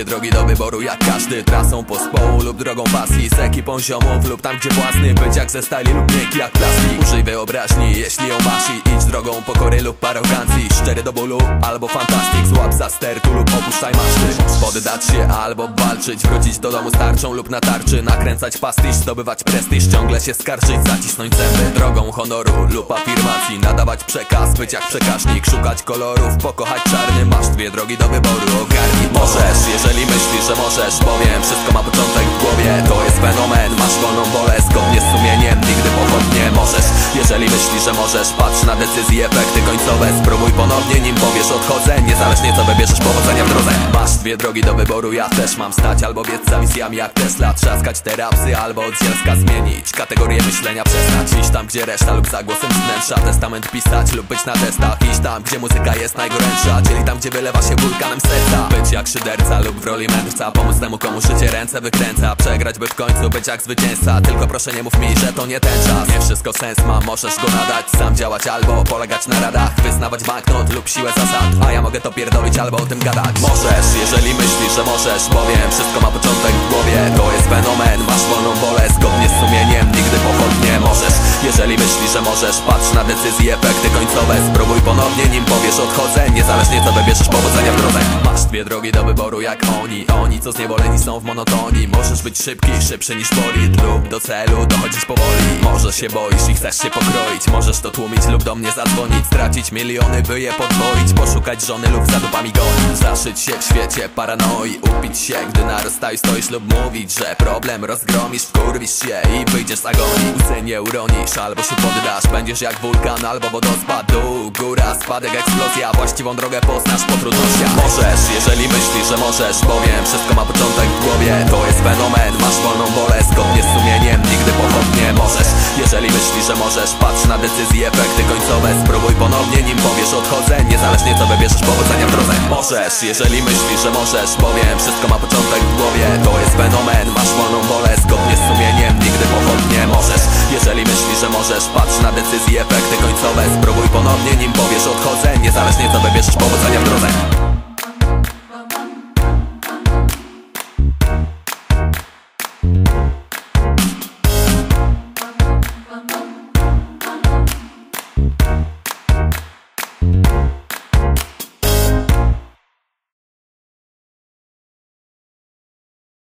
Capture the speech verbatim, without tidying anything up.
sobie drogi do wyboru jak każdy, trasą pospołu lub drogą pasji, z ekipą ziomów lub tam gdzie własny, być jak ze stali lub miękki jak plastik. Użyj wyobraźni, jeśli ją masz i idź drogą pokory lub arogancji, szczery do bólu albo fantastyk, złap za stertu lub opuszczaj maszty. Poddać się albo walczyć, wrócić do domu z tarczą lub na tarczy, nakręcać pastyż, zdobywać prestiż, ciągle się skarżyć, zacisnąć zęby, drogą honoru lub afirmacji, nadawać przekaz, być jak przekaźnik, szukać kolorów, pokochać czarny, masz dwie drogi do wyboru, ogarnij. Możesz, jeżeli myślisz, że możesz, powiem, wszystko ma początek w głowie, to jest fenomen, masz wolną wolę, zgodnie z sumieniem, nigdy pochodnie. Możesz, jeżeli myślisz, że możesz, patrz na decyzje, efekty końcowe, spróbuj ponownie, nim powiesz odchodzę, niezależnie co wybierzesz, powodzenia w drodze. Masz dwie drogi do wyboru, ja też mam stać albo biec za misjami jak Tesla, trzaskać te rapsy albo od zielska zmienić kategorię myślenia, przestać iść tam gdzie reszta lub za głosem z wnętrza, testament pisać lub być na testach, iść tam gdzie muzyka jest najgorętsza, czyli tam gdzie wylewa się wulkanem serca, być jak szyderca lub w roli mędrca, pomóc temu komu szycie ręce wykręca, przegrać by w końcu być jak zwycięzca, tylko proszę nie mów mi, że to nie ten czas, nie wszystko sens ma, możesz go nadać, sam działać albo polegać na radach, wyznawać banknot lub siłę zasad, a ja mogę to pierdolić albo o tym gadać. Możesz, jeżeli myślisz, że możesz, powiem, wszystko ma początek w głowie, to jest fenomen, masz wolną wolę, zgodnie z sumieniem, nigdy pochodnie. Możesz, jeżeli myślisz, że możesz, patrz na decyzje, efekty końcowe, spróbuj ponownie, nim powiesz odchodzę, niezależnie co wybierzesz, powodzenia w drodze. Masz dwie drogi do wyboru jak oni, oni co zniewoleni są w monotonii. Możesz być szybki, szybszy niż bolid, lub do celu dochodzić powoli. Może się boisz i chcesz się pokroić, możesz to tłumić lub do mnie zadzwonić, stracić miliony, by je podwoić, poszukać żony lub za dupami gonić, zaszyć się w świecie paranoi, upić się, gdy na rozstaju stoisz lub mówić, że problem rozgromisz, wkurwisz się i wyjdziesz z agonii. Łzy nie uronisz, albo się poddasz, będziesz jak wulkan albo wodospad, dół, góra, spadek, eksplozja, właściwą drogę poznasz po trudnościach. Możesz, jeżeli myślisz, że możesz, powiem, wszystko ma początek w głowie, to jest fenomen, masz wolną wolę, zgodnie z sumieniem, nigdy pochodnie. Możesz, jeżeli myślisz, że możesz, patrz na decyzje, efekty końcowe, spróbuj ponownie, nim powiesz odchodzę, niezależnie co wybierzesz, powodzenia w drodze. Możesz, jeżeli myślisz, że możesz, powiem, wszystko ma początek w głowie, to jest fenomen, masz wolną wolę, zgodnie z sumieniem, nigdy pochodnie. Możesz, jeżeli myślisz, że możesz, patrz na decyzje, efekty końcowe, spróbuj ponownie, nim powiesz odchodzę, niezależnie co wybierzesz, powodzenia w drodze.